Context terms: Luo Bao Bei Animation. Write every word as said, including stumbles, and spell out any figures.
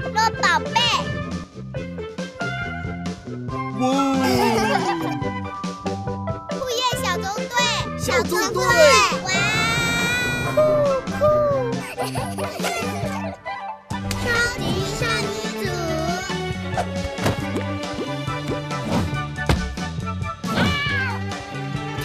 肉宝贝。哇！护夜小纵队，小纵队，哇！酷酷！超级少女组，停！